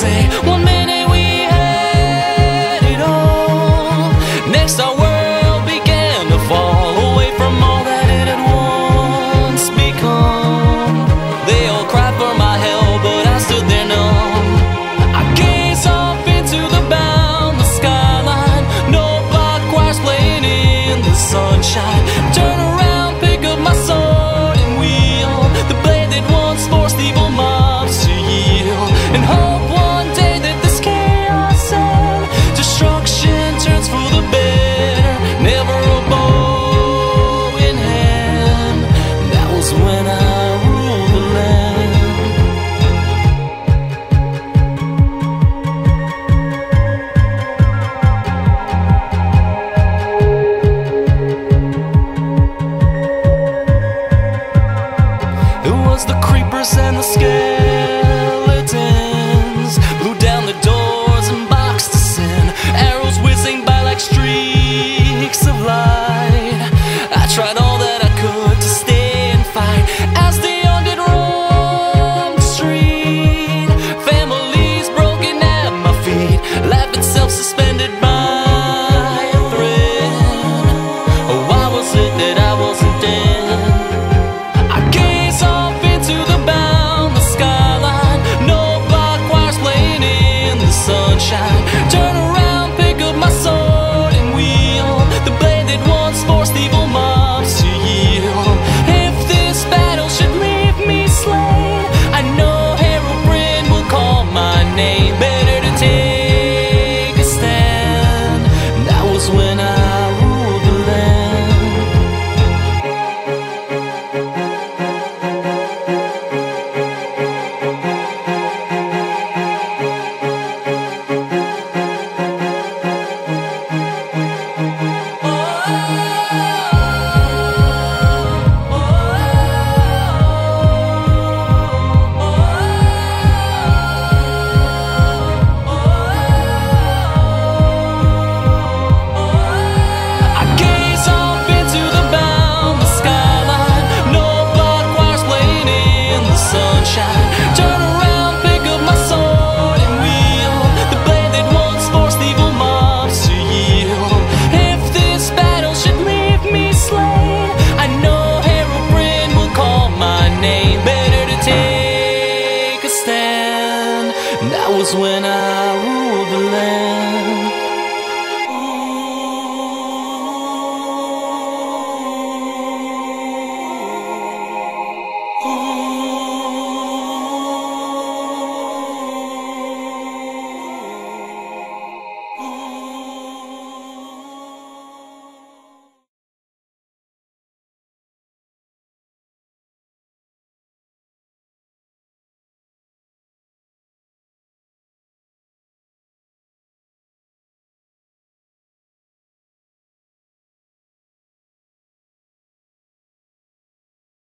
say, one minute we had it all. Next our world began to fall away from all that it had once become. They all cried for my help, but I stood there numb. I gazed up into the boundless skyline. No black choirs playing in the sunshine. Turn around, pick up my sword and wheel, the blade that once forced evil mobs to yield. And hope one day that this chaos and destruction turns for the better, never a bow in hand. That was when I ruled the land. It was the creepers and the skeletons blew down the doors and boxed us in. Arrows whizzing by like streaks of light. I tried all that I could to stay and fight as the undead roamed the street. Families broken at my feet, life itself suspended by a thread. Oh, why was it that I wasn't dead? I gaze off into the boundless skyline. No black choirs playing in the sunshine. Turn around, pick up my sword and wheel, the blade that once forced evil mobs to yield. If this battle should leave me slain, I know Herobrine will call my name. Better to take a stand. That was when I ruled the land. I gaze up into the boundless skyline. No black choirs playing in the sunshine. Turn around, pick up my sword and wheel, the blade that once forced evil mobs to yield. If this battle should leave me slain, I know Herobrine will call my name. Better to take a stand. That was when I ruled the land.